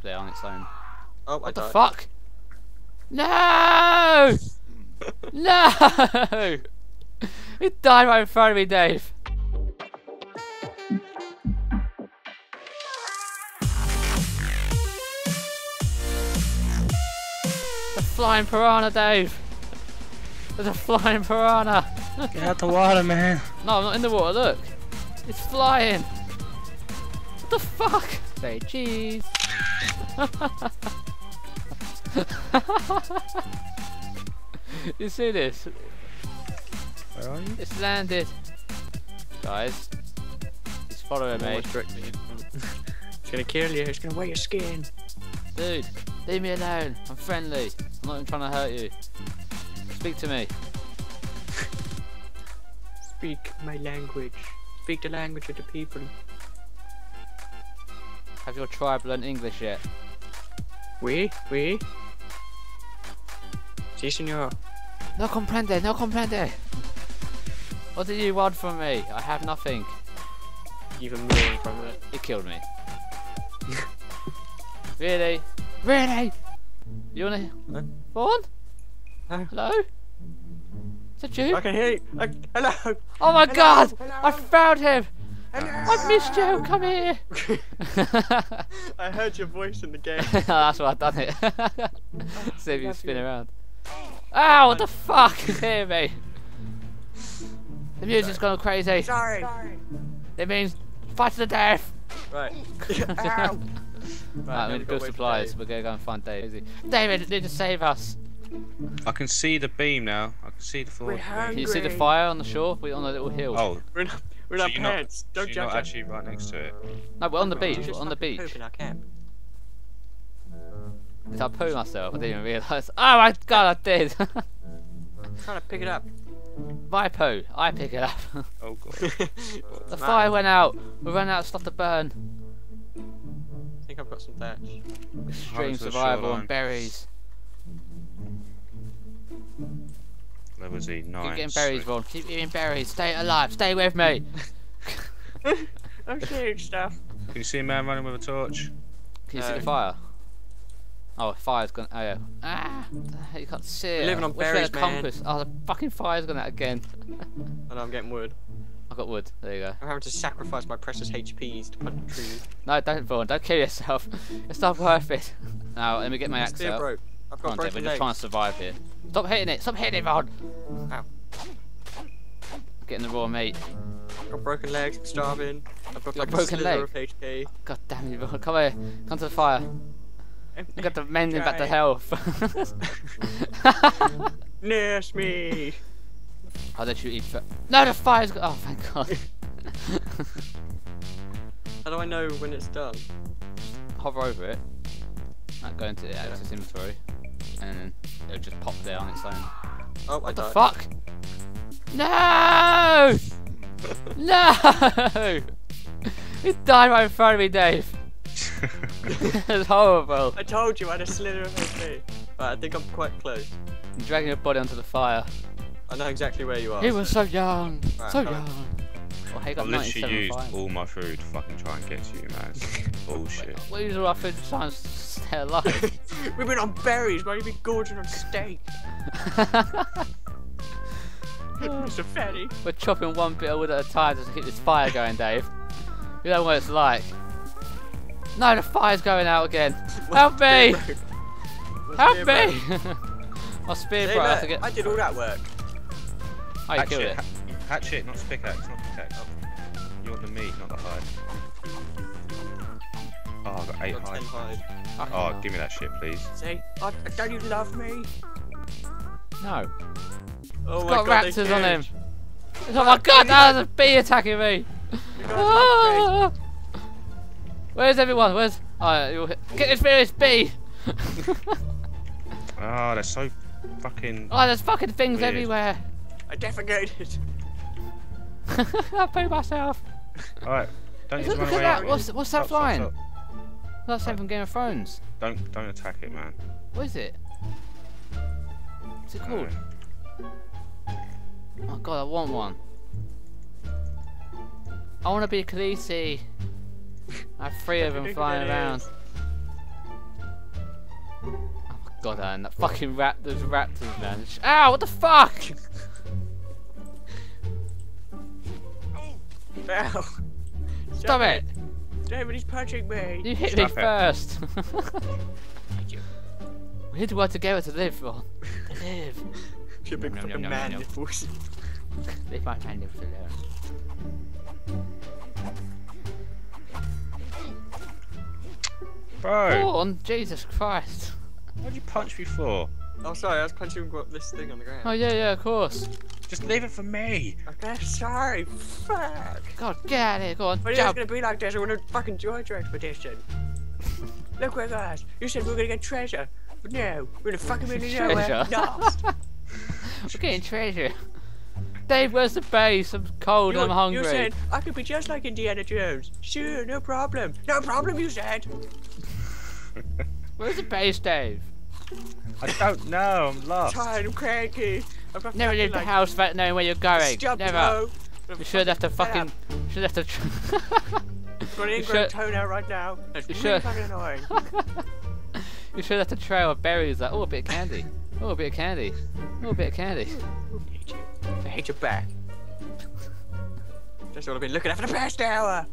up there on its own. Oh, what the fuck? No! No! It died right in front of me, Dave. The flying piranha, Dave. There's a flying piranha. Get out the water, man. No, I'm not in the water, look. It's flying. What the fuck? Say cheese. You see this? Where are you? It's landed. Guys, it's following me. It's gonna kill you, it's gonna wear your skin. Dude, leave me alone. I'm friendly. I'm not even trying to hurt you. Speak to me. Speak my language. Speak the language of the people. Have your tribe learned English yet? Oui. Si, senor. No comprende, no comprende. What did you want from me? I have nothing. Even more from it. It killed me. Really? Really? You wanna... What? Vaughn? No. Hello? Is that you? I can hear you. Hello! Oh my god! Hello. I found him! Hello. I missed you! Come here! I heard your voice in the game. Oh, that's why I've done it. See if you spin around. Ow! What the fuck? Hear me! The music's gone crazy. Sorry! It means fight to the death! Right. Ow. Right, I'm in good supplies. We're gonna go and find Dave. David, you need to save us! I can see the beam now. I can see the floor. Can you see the fire on the shore? We're on a little hill. Oh. We're in our pants. Don't jump. You're not actually right next to it. No, we're on the beach. We're on the beach. Poop in our camp. Did I poo myself? I didn't even realise. Oh my god, I did. I'm trying to pick it up. My poo. I pick it up. Oh god. The fire went out. We ran out of stuff to burn. I think I've got some thatch. Extreme survival and berries. That was a nice. Keep getting berries, Ron. Keep eating berries. Stay alive. Stay with me. I'm shooting stuff. Can you see a man running with a torch? Can you see the fire? Oh, fire's gone. Oh yeah. Ah, you can't see it. We're living on berries, man. Compass? Oh, the fucking fire's gone out again. I know. I'm getting wood. I got wood. There you go. I'm having to sacrifice my precious HPs to punch the trees. No, don't, Vaughn. Don't kill yourself. It's not worth it. Now, let me get my axe out. Broke. I've got broken legs. We're just trying to survive here. Stop hitting it! Stop hitting it, Ron! Ow. Getting the raw meat. I've got broken legs, I'm starving. I've got like broken legs. HP. God damn it, Ron. Come here. Come to the fire. I've got to mend him back to health. Nurse me! Oh, don't you eat for... No, the fire's gone! Oh, thank god. How do I know when it's done? Hover over it. Not go into the access inventory, and it'll just pop there on its own. Oh, what the fuck? No! No! It died right in front of me, Dave. It's horrible. I told you I had a slither of HP. Right, I think I'm quite close. I'm dragging your body onto the fire. I know exactly where you are. He was so young, right, so young. Well, hey, I literally used all my food to fucking try and get to you, man. Bullshit. We used all our food to try and stay alive. We've been on berries, why have you been gorging on steak? Mr. Ferry. We're chopping one bit of wood at a time just to keep this fire going, Dave. You know what it's like. No, the fire's going out again. Help me! Help me! My spear broke. I did all that work. Oh, you killed it. Hatchet, not pickaxe, not pickaxe. You want the meat, not the hide. Oh, I got 8 hide. Oh, give me that shit, please. See? Don't you love me? No. Oh, it's got raptors on him. Oh my god, that was a bee attacking me. Ah! Where's everyone? Where's... Oh, get this furious bee! Oh, they're so fucking... Oh, there's fucking things everywhere. I defecated. I poo myself. Alright, don't just run away. Look at that, what's that flying? Stop. That's something from Game of Thrones. Don't attack it, man. What is it? What's it called? Oh god, I want one. I want to be Khaleesi. I have 3 of them flying around. God, and that fucking rat, those raptors, man. Ow, what the fuck? Ow. Stop it! David, he's punching me! You hit me first! Thank you. We need to work together to live, Ron. To live! You're a big fucking man that forces you. Leave my man alone. Bro! Vaughn, Jesus Christ! What did you punch me for? Oh, sorry, I was punching this thing on the ground. Oh, yeah, yeah, of course. Just leave it for me. Okay, sorry. Fuck. God, get it. Go on. What are you guys gonna be like this? I want to fucking join your expedition. Look where guys. You said we were gonna get treasure. But no, we're in the fucking middle of nowhere. Lost. We're getting treasure. Dave, where's the base? I'm cold and I'm hungry. You said I could be just like Indiana Jones. Sure, no problem. No problem, you said. Where's the base, Dave? I don't know. I'm lost. I'm tired. I'm cranky. Never leave the house without knowing where you're going. Never. You should have to fucking. Should have to. Got an ingrown toenail right now. It's really fucking annoying. You should have to trail of berries. Like, oh, a bit of candy. Oh, a bit of candy. Oh, a bit of candy. I hate your back. That's all I've been looking at for the past hour.